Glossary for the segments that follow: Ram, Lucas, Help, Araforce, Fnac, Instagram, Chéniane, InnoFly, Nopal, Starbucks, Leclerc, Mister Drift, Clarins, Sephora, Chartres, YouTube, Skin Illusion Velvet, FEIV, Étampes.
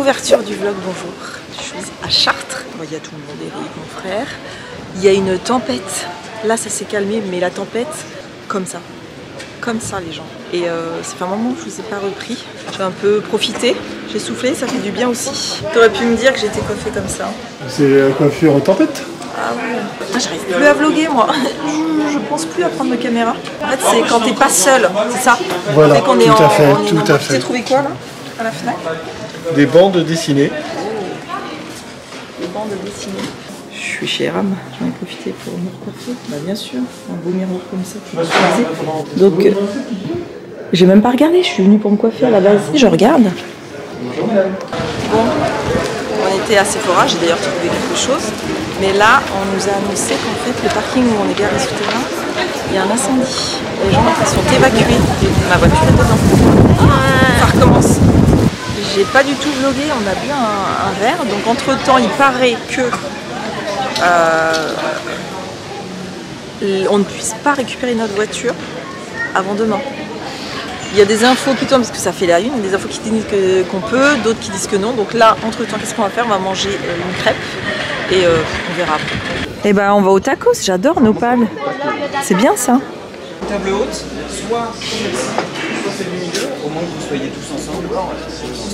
Ouverture du vlog, bonjour. Je suis à Chartres. Bon, il y a tout le monde, Eric, mon frère. Il y a une tempête. Là, ça s'est calmé, mais la tempête, comme ça, les gens. Et ça fait un moment que je ne vous ai pas repris. J'ai un peu profité, j'ai soufflé, ça fait du bien aussi. Tu aurais pu me dire que j'étais coiffée comme ça. C'est coiffure en tempête. Ah ouais. J'arrive plus à vloguer, moi. Je pense plus à prendre de caméra. En fait, c'est quand t'es pas seul, c'est ça. Voilà, dès qu'on est en... fait, tout à fait. T'as trouvé quoi, là, à la Fnac? Des bandes dessinées. Oh. Des bandes dessinées. Je suis chez Ram, j'en ai profité pour me recoiffer. Bah bien sûr, un beau miroir comme ça. Donc, j'ai même pas regardé, je suis venue pour me coiffer à la base. Je regarde. Bonjour madame. Bon, on était à Sephora, j'ai d'ailleurs trouvé quelque chose. Mais là, on nous a annoncé qu'en fait, le parking où on est garé souterrain, il y a un incendie. Les gens sont évacués. Ma voiture est dedans. Ça recommence. J'ai pas du tout vlogué, on a bu un verre. Donc entre temps, il paraît que on ne puisse pas récupérer notre voiture avant demain. Il y a des infos qui tombent parce que ça fait la une, il y a des infos qui disent qu'on peut, d'autres qui disent que non. Donc là, entre temps, qu'est-ce qu'on va faire? On va manger une crêpe et on verra après. Et ben on va au tacos, j'adore Nopal. C'est bien ça. Table haute, soit c'est du milieu, au moins que vous soyez tous ensemble.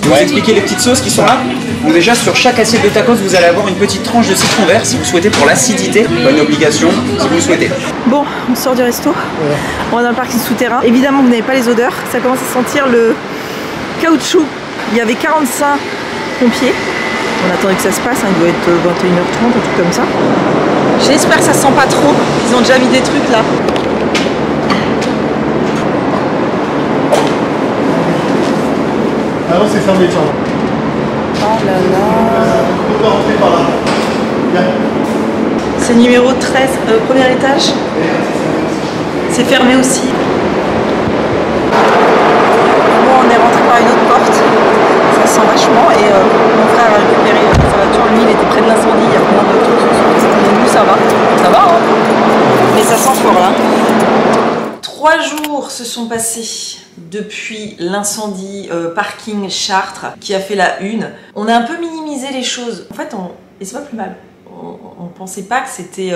On va expliquer les petites sauces qui sont là. Donc déjà sur chaque assiette de tacos, vous allez avoir une petite tranche de citron vert si vous souhaitez pour l'acidité. Bonne obligation si vous souhaitez. Bon, on sort du resto. Ouais. On est dans le parking souterrain. Évidemment, vous n'avez pas les odeurs. Ça commence à sentir le caoutchouc. Il y avait 45 pompiers. On attendait que ça se passe, hein. Il doit être 21h30, un truc comme ça. J'espère que ça sent pas trop. Ils ont déjà mis des trucs là. Ah non, c'est fermé, tiens. Oh là là. On peut pas rentrer par là. C'est numéro 13, premier étage. C'est fermé aussi. Bon, on est rentré par une autre porte. Ça sent vachement. Et mon frère a récupéré sa voiture. Lui, il était près de l'incendie. Il y a plein de trucs. Nous, ça va. Ça va, hein. Mais ça sent fort, là. 3 jours se sont passés depuis l'incendie parking Chartres qui a fait la une. On a un peu minimisé les choses. En fait, et c'est pas plus mal. On ne pensait pas que c'était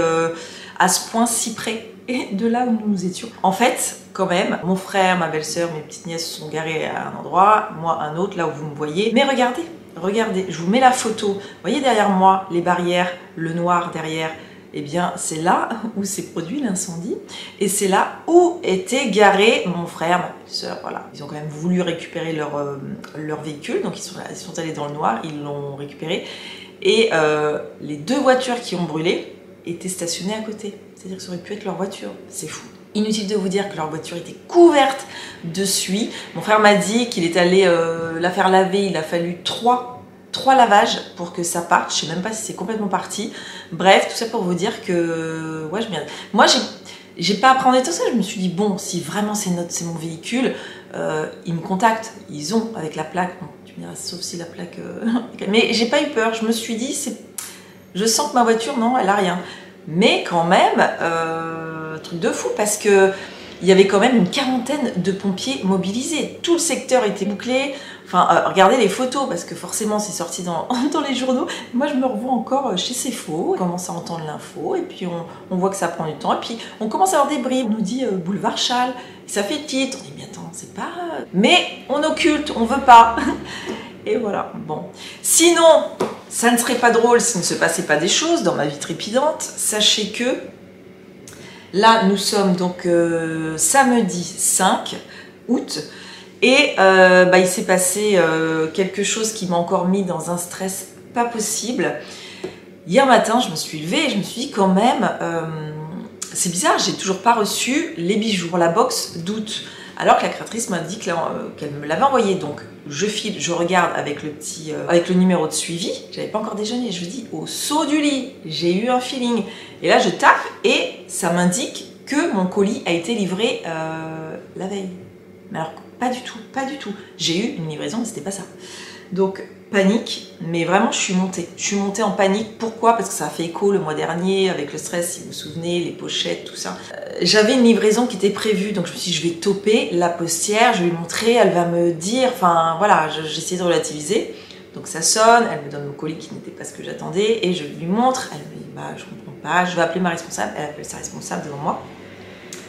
à ce point si près de là où nous étions. En fait, quand même, mon frère, ma belle-sœur, mes petites nièces se sont garées à un endroit, moi un autre, là où vous me voyez. Mais regardez, regardez, je vous mets la photo. Vous voyez derrière moi les barrières, le noir derrière. Eh bien, c'est là où s'est produit l'incendie et c'est là où était garé mon frère, ma soeur, voilà. Ils ont quand même voulu récupérer leur véhicule, donc ils sont allés dans le noir, ils l'ont récupéré. Et les 2 voitures qui ont brûlé étaient stationnées à côté. C'est-à-dire que ça aurait pu être leur voiture, c'est fou. Inutile de vous dire que leur voiture était couverte de suie. Mon frère m'a dit qu'il est allé la faire laver, il a fallu 3 lavages pour que ça parte. Je sais même pas si c'est complètement parti. Bref, tout ça pour vous dire que ouais, moi j'ai pas à prendre tout ça. Je me suis dit bon, si vraiment c'est mon véhicule, ils me contactent, ils ont avec la plaque. Bon, tu me diras sauf si la plaque. Mais j'ai pas eu peur. Je me suis dit je sens que ma voiture non, elle a rien. Mais quand même, truc de fou parce que il y avait quand même une quarantaine de pompiers mobilisés. Tout le secteur était bouclé. Enfin, regardez les photos, parce que forcément, c'est sorti dans les journaux. Moi, je me revois encore chez Sephora. On commence à entendre l'info, et puis on voit que ça prend du temps. Et puis, on commence à avoir des bribes. On nous dit boulevard Charles. Ça fait titre. On dit, mais attends, c'est pas... Mais on occulte, on veut pas. Et voilà, bon. Sinon, ça ne serait pas drôle s'il ne se passait pas des choses dans ma vie trépidante. Sachez que... Là, nous sommes donc samedi 5 août et il s'est passé quelque chose qui m'a encore mis dans un stress pas possible. Hier matin, je me suis levée et je me suis dit quand même, c'est bizarre, j'ai toujours pas reçu les bijoux, la box d'août, alors que la créatrice m'a dit qu'elle me l'avait envoyé. Donc, je file, je regarde avec avec le numéro de suivi. J'avais pas encore déjeuné, je me dis au saut du lit, j'ai eu un feeling. Et là, je tape et ça m'indique que mon colis a été livré la veille. Mais alors, pas du tout, pas du tout. J'ai eu une livraison, mais c'était pas ça. Donc, panique, mais vraiment, je suis montée. Je suis montée en panique. Pourquoi? Parce que ça a fait écho le mois dernier avec le stress, si vous vous souvenez, les pochettes, tout ça. J'avais une livraison qui était prévue, donc je me suis dit, je vais toper la postière, je vais lui montrer, elle va me dire... Enfin, voilà, j'essayais de relativiser. Donc ça sonne, elle me donne mon colis qui n'était pas ce que j'attendais et je lui montre, elle me dit bah je comprends pas, je vais appeler ma responsable, elle appelle sa responsable devant moi.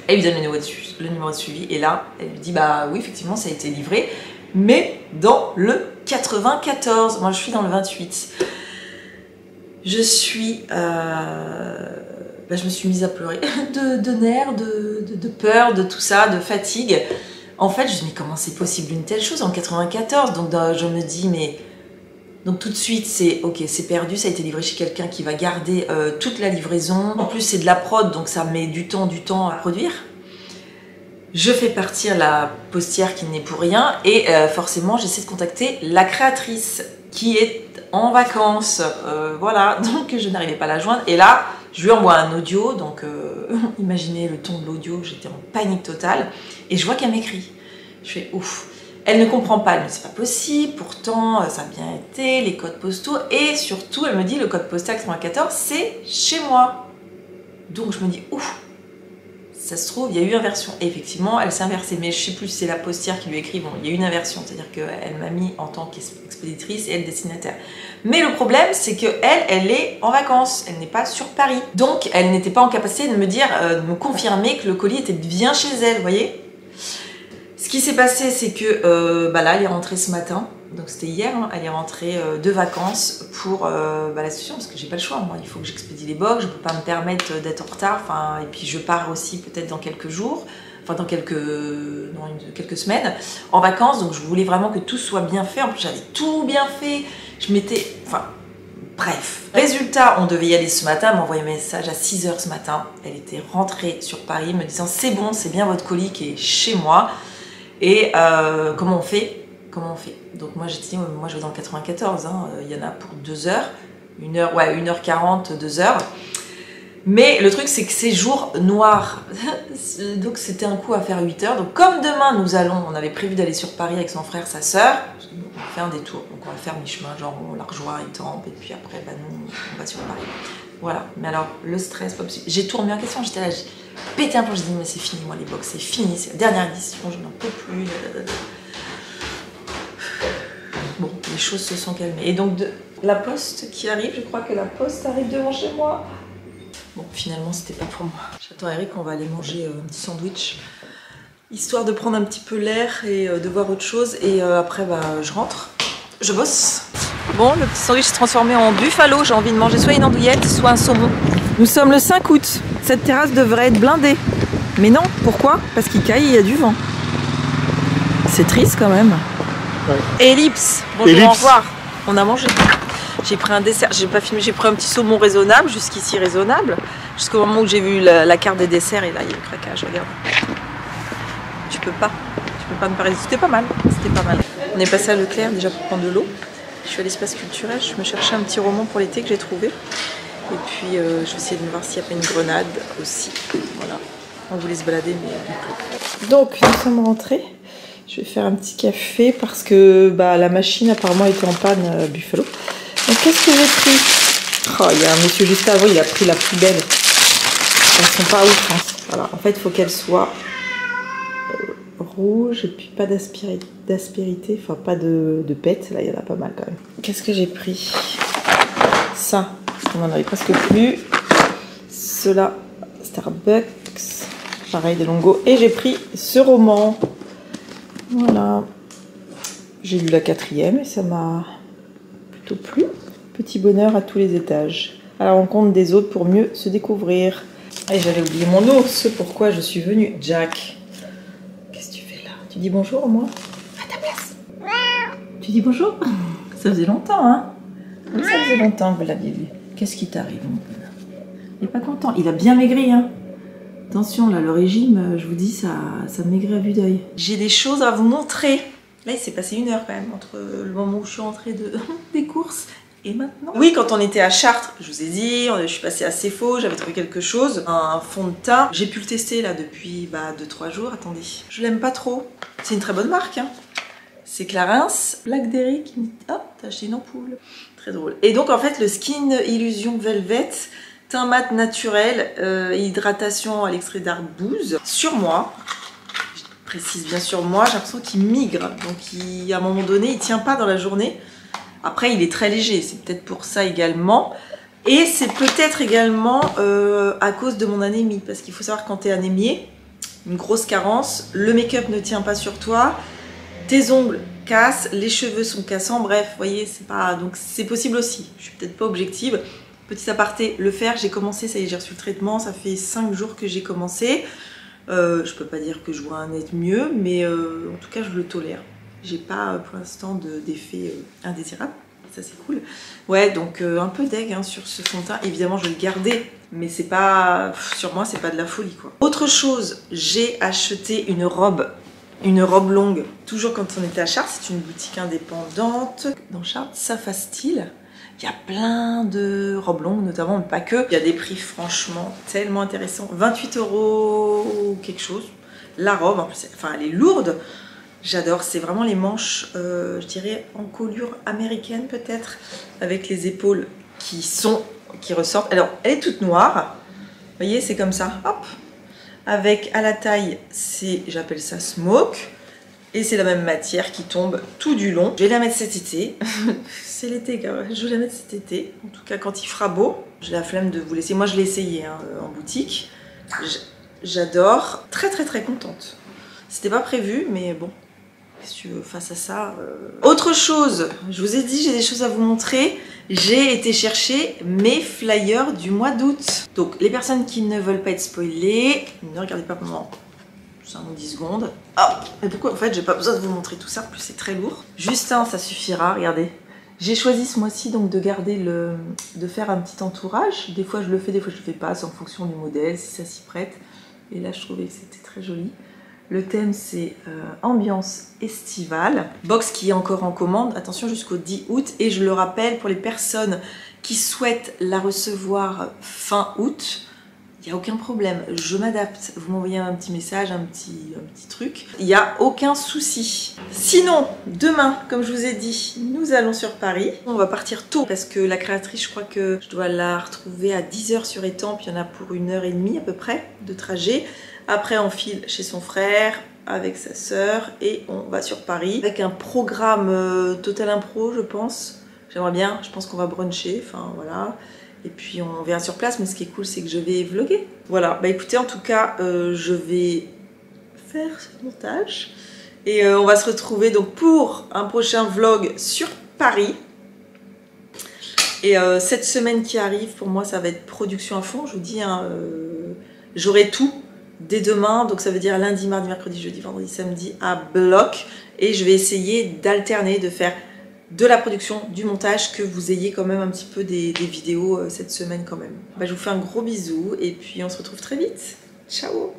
Elle lui donne le numéro de suivi et là elle lui dit bah oui effectivement ça a été livré mais dans le 94, moi je suis dans le 28. Je suis... bah, je me suis mise à pleurer de nerfs, de peur, de tout ça, de fatigue. En fait, je me dis mais comment c'est possible une telle chose en 94? Donc je me dis mais... Donc tout de suite c'est ok, c'est perdu, ça a été livré chez quelqu'un qui va garder toute la livraison. En plus c'est de la prod donc ça met du temps à produire. Je fais partir la postière qui n'est pour rien et forcément j'essaie de contacter la créatrice qui est en vacances. Voilà, donc je n'arrivais pas à la joindre et là je lui envoie un audio donc imaginez le ton de l'audio, j'étais en panique totale et je vois qu'elle m'écrit. Je fais ouf. Elle ne comprend pas, elle me dit c'est pas possible, pourtant ça a bien été, les codes postaux, et surtout elle me dit le code postal 94 c'est chez moi. Donc je me dis ouf, ça se trouve il y a eu inversion. Et effectivement elle s'est inversée, mais je sais plus si c'est la postière qui lui écrit, bon il y a eu une inversion, c'est-à-dire qu'elle m'a mis en tant qu'expéditrice et elle destinataire. Mais le problème c'est qu'elle est en vacances, elle n'est pas sur Paris. Donc elle n'était pas en capacité de me dire, de me confirmer que le colis était bien chez elle, vous voyez. Ce qui s'est passé, c'est que bah là, elle est rentrée ce matin, donc c'était hier, hein, elle est rentrée de vacances pour la session, parce que j'ai pas le choix, moi, il faut que j'expédie les box, je peux pas me permettre d'être en retard, et puis je pars aussi peut-être dans quelques jours, dans quelques semaines, en vacances, donc je voulais vraiment que tout soit bien fait, en plus j'avais tout bien fait, je m'étais, bref. Résultat, on devait y aller ce matin, elle m'a envoyé un message à 6h ce matin, elle était rentrée sur Paris me disant c'est bon, c'est bien votre colis qui est chez moi, et comment on fait? Donc moi j'ai dit, moi je vais dans le 94, hein, il y en a pour 2 heures, 1 heure, ouais 1h40, 2 heures. Mais le truc c'est que c'est jour noir, donc c'était un coup à faire 8 heures. Donc comme demain on avait prévu d'aller sur Paris avec son frère, sa sœur, on fait un détour, donc on va faire mi-chemin, genre on la rejoint à Étampes et puis après bah nous on va sur Paris. Voilà, mais alors le stress, pas possible. J'ai tout remis en question, j'étais là, j'ai pété un plomb, j'ai dit mais c'est fini moi les box, c'est fini, c'est la dernière édition, je n'en peux plus. Bon, les choses se sont calmées. Et donc la poste qui arrive, je crois que la poste arrive devant chez moi. Bon, finalement c'était pas pour moi. J'attends Eric, on va aller manger un petit sandwich, histoire de prendre un petit peu l'air et de voir autre chose. Et après bah je rentre, je bosse. Bon, le petit sandwich s'est transformé en buffalo, j'ai envie de manger soit une andouillette, soit un saumon. Nous sommes le 5 août, cette terrasse devrait être blindée. Mais non, pourquoi? Parce qu'il caille et il y a du vent. C'est triste quand même. Ouais. Ellipse, bonjour, Ellipse. Au revoir. On a mangé. J'ai pris un dessert, j'ai pas filmé, j'ai pris un petit saumon raisonnable, jusqu'ici raisonnable. Jusqu'au moment où j'ai vu la carte des desserts et là il y a le craquage, regarde. Tu peux pas me parler, c'était pas mal. On est passé à Leclerc déjà pour prendre de l'eau. Je suis à l'espace culturel, je me cherchais un petit roman pour l'été que j'ai trouvé. Et puis je vais essayer de me voir s'il n'y a pas une grenade aussi. Voilà, on voulait se balader mais... Donc nous sommes rentrés. Je vais faire un petit café parce que bah, la machine apparemment était en panne à Buffalo. Donc qu'est-ce que j'ai pris? Oh, il y a un monsieur juste avant, il a pris la poubelle. Elles sont pas ouf, hein. Voilà, en fait il faut qu'elle soit rouge et puis pas d'aspérité, enfin pas de pète, là il y en a pas mal quand même. Qu'est-ce que j'ai pris? Ça, on n'en avait presque plus. Cela, Starbucks, pareil de Longo. Et j'ai pris ce roman. Voilà. J'ai lu la 4e et ça m'a plutôt plu. Petit bonheur à tous les étages. À la rencontre des autres pour mieux se découvrir. Et j'avais oublié mon ours, ce pourquoi je suis venue. Jack. Tu dis bonjour au moins? À ta place. Tu dis bonjour? Ça faisait longtemps, hein? Ça faisait longtemps que vous l'aviez vu. Qu'est-ce qui t'arrive? Il n'est pas content. Il a bien maigri, hein? Attention, là, le régime, je vous dis, ça maigrit à vue d'œil. J'ai des choses à vous montrer. Là, il s'est passé 1 heure quand même, entre le moment où je suis rentrée des courses et maintenant. Oui, quand on était à Chartres, je vous ai dit, je suis passée à Sephora, j'avais trouvé quelque chose. Un fond de teint. J'ai pu le tester, là, depuis 2-3 jours. Attendez, je l'aime pas trop. C'est une très bonne marque, hein. C'est Clarins, Black Derry qui me dit hop, t'as acheté une ampoule. Très drôle. Et donc en fait le Skin Illusion Velvet, teint mat naturel, hydratation à l'extrait d'arbouze. Sur moi, je précise bien sur moi, j'ai l'impression qu'il migre. Donc à un moment donné il tient pas dans la journée. Après, il est très léger, c'est peut-être pour ça également. Et c'est peut-être également à cause de mon anémie, parce qu'il faut savoir que quand tu es anémié, une grosse carence, le make-up ne tient pas sur toi, tes ongles cassent, les cheveux sont cassants, bref, vous voyez, c'est pas... Donc c'est possible aussi, je suis peut-être pas objective. Petit aparté, le fer, j'ai commencé, ça y est, j'ai reçu le traitement, ça fait 5 jours que j'ai commencé. Je peux pas dire que je vois un être mieux, mais en tout cas, je le tolère. J'ai pas pour l'instant d'effet indésirable. Ça c'est cool. Ouais, donc un peu deg hein, sur ce fond de teint. Évidemment, je vais le garder, mais c'est pas... Sur moi, c'est pas de la folie, quoi. Autre chose, j'ai acheté une robe longue. Toujours quand on était à Chartres, c'est une boutique indépendante. Dans Chartres, ça fasse style. Il y a plein de robes longues, notamment, mais pas que. Il y a des prix, franchement, tellement intéressants. 28 € quelque chose. La robe, en plus, enfin, elle est lourde. J'adore, c'est vraiment les manches, je dirais, en coulure américaine peut-être, avec les épaules qui ressortent. Alors, elle est toute noire, vous voyez, c'est comme ça, hop. Avec, à la taille, c'est, j'appelle ça smoke, et c'est la même matière qui tombe tout du long. Je vais la mettre cet été, c'est l'été quand même, je vais la mettre cet été, en tout cas quand il fera beau. J'ai la flemme de vous laisser, moi je l'ai essayé hein, en boutique, j'adore, très très très contente. C'était pas prévu, mais bon. Qu'est-ce que tu veux face à ça Autre chose, je vous ai dit, j'ai des choses à vous montrer. J'ai été chercher mes flyers du mois d'août. Donc, les personnes qui ne veulent pas être spoilées, ne regardez pas pendant 5 ou 10 secondes. Hop. Mais pourquoi en fait, j'ai pas besoin de vous montrer tout ça, en plus c'est très lourd. Juste un, ça suffira, regardez. J'ai choisi ce mois-ci donc de garder de faire un petit entourage. Des fois je le fais, des fois je le fais pas, c'est en fonction du modèle, si ça s'y prête. Et là, je trouvais que c'était très joli. Le thème, c'est ambiance estivale. Box qui est encore en commande, attention, jusqu'au 10 août. Et je le rappelle, pour les personnes qui souhaitent la recevoir fin août, il n'y a aucun problème, je m'adapte. Vous m'envoyez un petit message, un petit truc. Il n'y a aucun souci. Sinon, demain, comme je vous ai dit, nous allons sur Paris. On va partir tôt parce que la créatrice, je crois que je dois la retrouver à 10 h sur Étampes. Il y en a pour 1 h 30 à peu près de trajet. Après, on file chez son frère, avec sa sœur, et on va sur Paris. Avec un programme Total Impro, je pense. J'aimerais bien, je pense qu'on va bruncher, enfin voilà. Et puis on verra sur place, mais ce qui est cool, c'est que je vais vlogger. Voilà, bah écoutez, en tout cas, je vais faire ce montage. Et on va se retrouver donc pour un prochain vlog sur Paris. Et cette semaine qui arrive, pour moi, ça va être production à fond. Je vous dis, hein, j'aurai tout. Dès demain, donc ça veut dire lundi, mardi, mercredi, jeudi, vendredi, samedi à bloc. Et je vais essayer d'alterner, de faire de la production, du montage, que vous ayez quand même un petit peu des vidéos cette semaine quand même. Bah, je vous fais un gros bisou et puis on se retrouve très vite. Ciao!